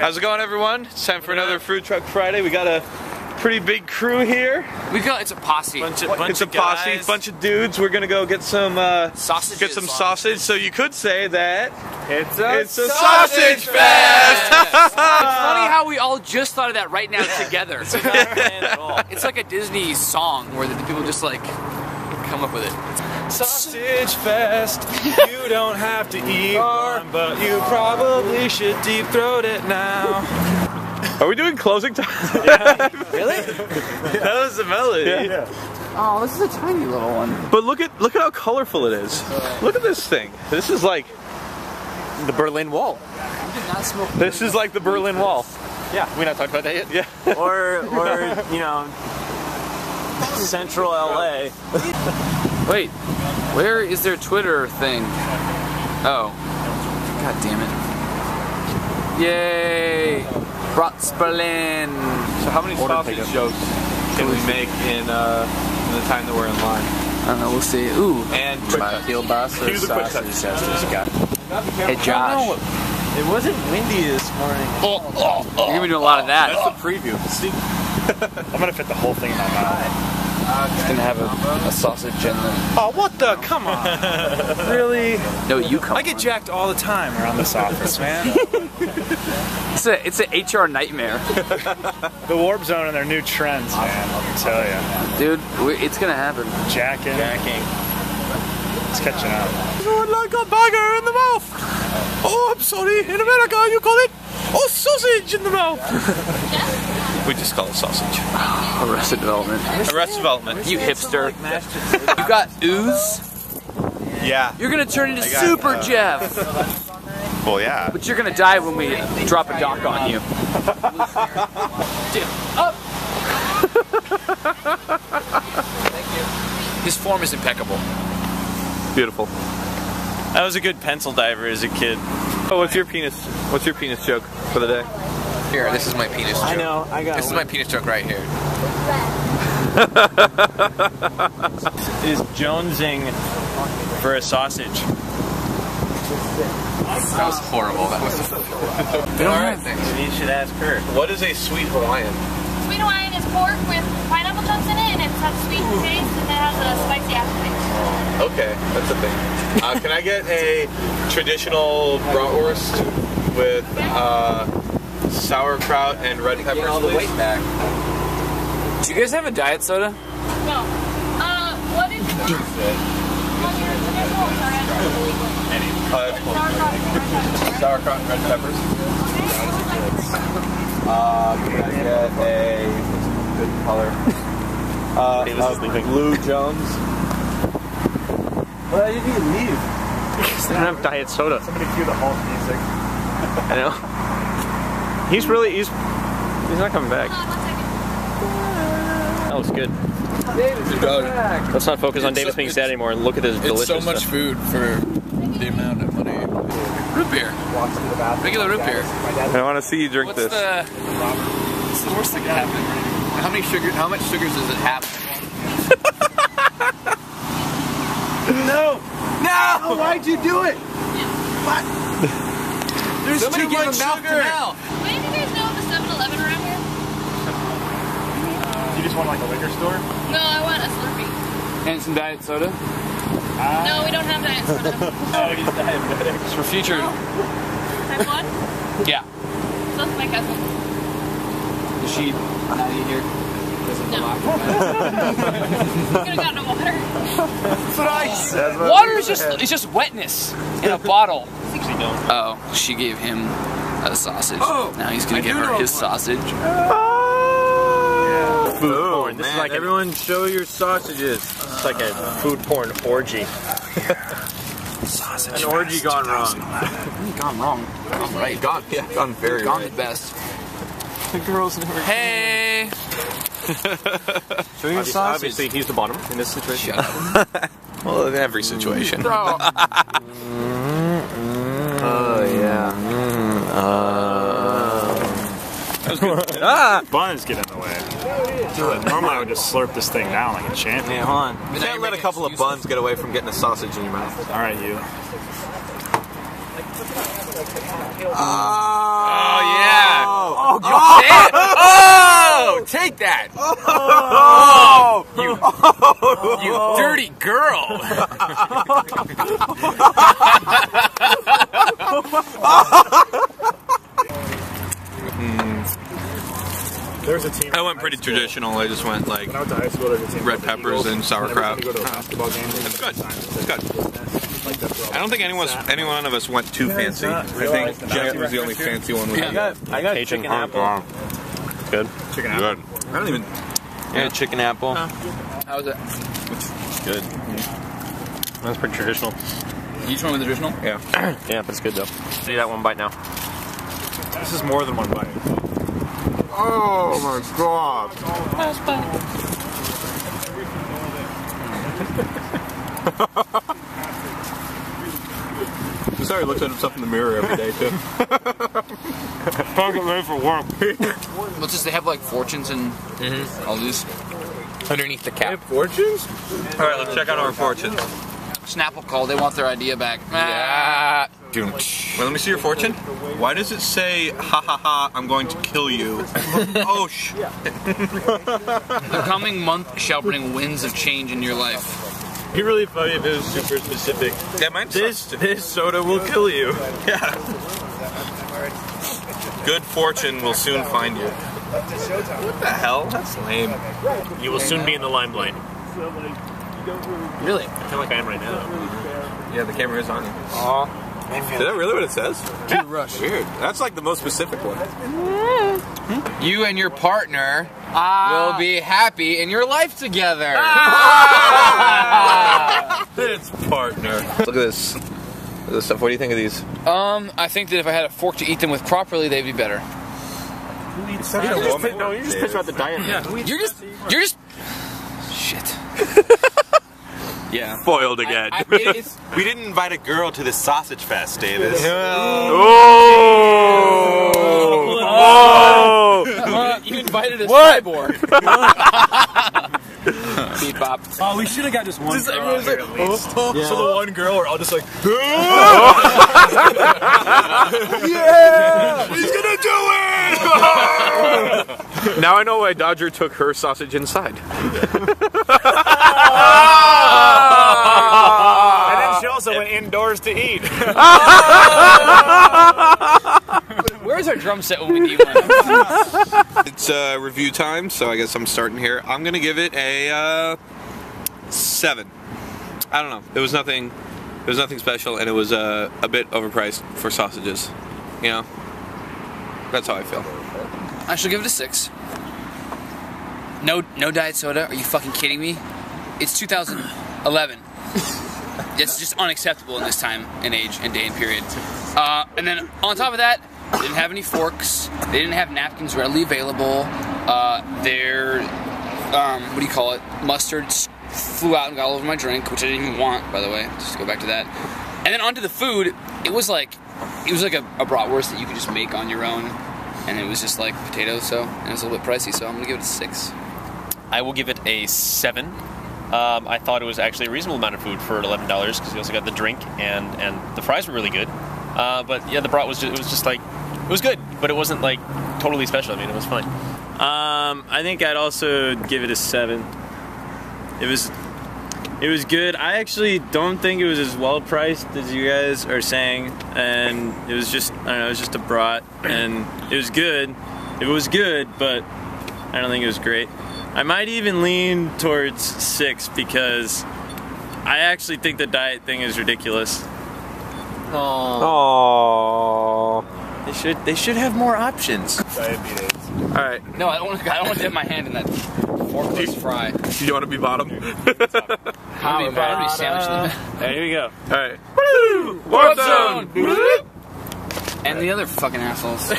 How's it going, everyone? It's time for another Food Truck Friday. We got a pretty big crew here. It's a posse. It's a posse, bunch of dudes. We're gonna go get some sausage. So you could say that it's a sausage fest. It's funny how we all just thought of that right now together. It's not planned at all. It's like a Disney song where the people just like come up with it. Sausage fest. You don't have to eat one, but you probably should deep throat it now. Are we doing closing time? Yeah. Really? That was the melody. Yeah. Oh, this is a tiny little one. But look at how colorful it is. Look at this thing. This is like the Berlin Wall. This is like the Berlin Wall. Yeah. We not talked about that yet. Yeah. Or you know, Central LA. Wait, where is their Twitter thing? Oh, god damn it! Yay, Brats Berlin. So how many sausage jokes can we make in the time that we're in line? I don't know. We'll see. Ooh, and kielbasa sausage has got. Hey Josh, it wasn't windy this morning. You're gonna be doing a lot of that. That's the preview. Let's see. I'm gonna fit the whole thing in my mouth. It's gonna have a sausage in there. Oh, what the? Come on. Really? No, you come on. I get jacked all the time around this office, man. it's an HR nightmare. The Warp Zone and their new trends, man. I'll tell you. Dude, it's gonna happen. Jacking. It's catching up. You like a burger in the mouth. Oh, I'm sorry. In America, you call it a sausage in the mouth. We just call it sausage. Oh, Arrested Development. Arrested Development. You hipster. You got ooze? Yeah. You're gonna turn into Super Jeff. Well, yeah. But you're gonna die when we drop a dock on you. Up. Thank you. His form is impeccable. Beautiful. I was a good pencil diver as a kid. Oh, what's your penis joke for the day? Here, this is my penis joke. I know, I got it. This is my penis joke right here. Is jonesing for a sausage. That was horrible. That was horrible. Alright, thanks. You should ask her. What is a sweet Hawaiian? Sweet Hawaiian is pork with pineapple chunks in it, and it's got sweet taste, and it has a spicy aftertaste. Okay, that's a thing. Can I get a traditional bratwurst with sauerkraut and red peppers, please. Do you guys have a diet soda? No. What is it? Sauerkraut and red peppers. Can I get a good color? Blue Jones. Well, you need to leave. Because they don't have diet soda. Somebody cue the Hulk music. I know. He's really, he's not coming back. That looks good. Let's not focus on Davis being sad anymore and look at this delicious stuff. It's so much food for the amount of money. Root beer. Regular root beer. I want to see you drink this. What's the worst thing that happened? How much sugars does it have? No! No! Why'd you do it? What? There's somebody too much sugar. Wait, do you guys know of a 7-Eleven around here? You just want like a liquor store? No, I want a Slurpee. And some diet soda? No, we don't have diet soda. Oh, he's diabetic. It's for future. Type 1? Yeah. So that's my cousin. Is she not eat here? No. Could have gotten a water. That's what I said. Water is just wetness in a bottle. Oh, she gave him a sausage. Oh, now he's gonna give her his sausage. Oh, yeah. Food porn. This is like everyone show your sausages. It's like a food porn orgy. Sausage. An orgy gone wrong. Gone wrong. Gone right. Gone. Yeah. Gone very. Gone right. The best. The girls never. Hey. Showing your sausage. Obviously, he's the bottom in this situation. Shut up. Well, in every situation. Oh, yeah. That was good. Buns get in the way. Normally I would just slurp this thing down like a champion. Yeah, hold on. You can't let a couple of buns get away from getting a sausage in your mouth. Alright, you. Oh yeah! Oh, God. Oh, take that! Oh, you dirty girl! There's a team. I went pretty traditional. I just went like red peppers and sauerkraut. It's good. It's good. I don't think any one of us went too fancy. I think Jeff was the only fancy one we had. I got chicken apple. Good. Chicken apple. Good. I don't even. Yeah, chicken apple. How was it? It's good. Yeah. That's pretty traditional. Each one was traditional? Yeah. Yeah, but it's good though. See that one bite now. This is more than one bite. Oh my God. Last bite. I'm sorry, he looks at himself in the mirror every day, too. Trying to get ready for work. Well, just they have, like, fortunes and all these underneath the cap. They have fortunes? All right, let's check out our fortunes. Snapple call. They want their idea back. Yeah. Wait, let me see your fortune. Why does it say, ha ha ha, I'm going to kill you? Oh, shit. The coming month shall bring winds of change in your life. It'd be really funny if it was super specific. Yeah, this soda will kill you. Yeah. Good fortune will soon find you. What the hell? That's lame. You will soon be in the limelight. Really? I feel like I am right now. Yeah, the camera is on you. Is that really what it says? Yeah. Dude, Rush. Weird. That's like the most specific one. You and your partner will be happy in your life together. It's partner. Look at this. Look at this stuff. What do you think of these? I think that if I had a fork to eat them with properly, they'd be better. Who eats such a woman? No, you're just pissed about the diet. Yeah. You're just. Shit. Yeah. Foiled again. We didn't invite a girl to the sausage fest, Davis. Oh! You invited a cyborg. Bebop. Oh, we should have got just one. Just girl like, so the one girl, we're all just like, yeah, he's gonna do it. Now I know why Dodger took her sausage inside. And then she also went indoors to eat. Where's our drum set when we need one? It's review time, so I guess I'm starting here. I'm going to give it a 7. I don't know. It was nothing special, and it was a bit overpriced for sausages. You know? That's how I feel. I should give it a 6. No diet soda? Are you fucking kidding me? It's 2011. It's just unacceptable in this time and age and day and period. And then on top of that, they didn't have any forks. They didn't have napkins readily available. Their what do you call it? Mustard flew out and got all over my drink, which I didn't even want, by the way. Just go back to that. And then onto the food, it was like a bratwurst that you could just make on your own, and it was just like potatoes. So and it was a little bit pricey. So I'm gonna give it a 6. I will give it a 7. I thought it was actually a reasonable amount of food for $11 because you also got the drink and the fries were really good. But yeah, the brat was just good, but it wasn't like totally special. I mean, it was fine. I think I'd also give it a 7. It was good. I actually don't think it was as well priced as you guys are saying, and it was just, I don't know, it was just a brat, and it was good. It was good, but I don't think it was great. I might even lean towards 6 because I actually think the diet thing is ridiculous. Aww. They should have more options. Diabetes. All right. No, I don't want to dip my hand in that forkless fry. You want to be bottom? I'm gonna be sandwiched in the back. There you go. All right. Woo! Warp Zone. And the other fucking assholes.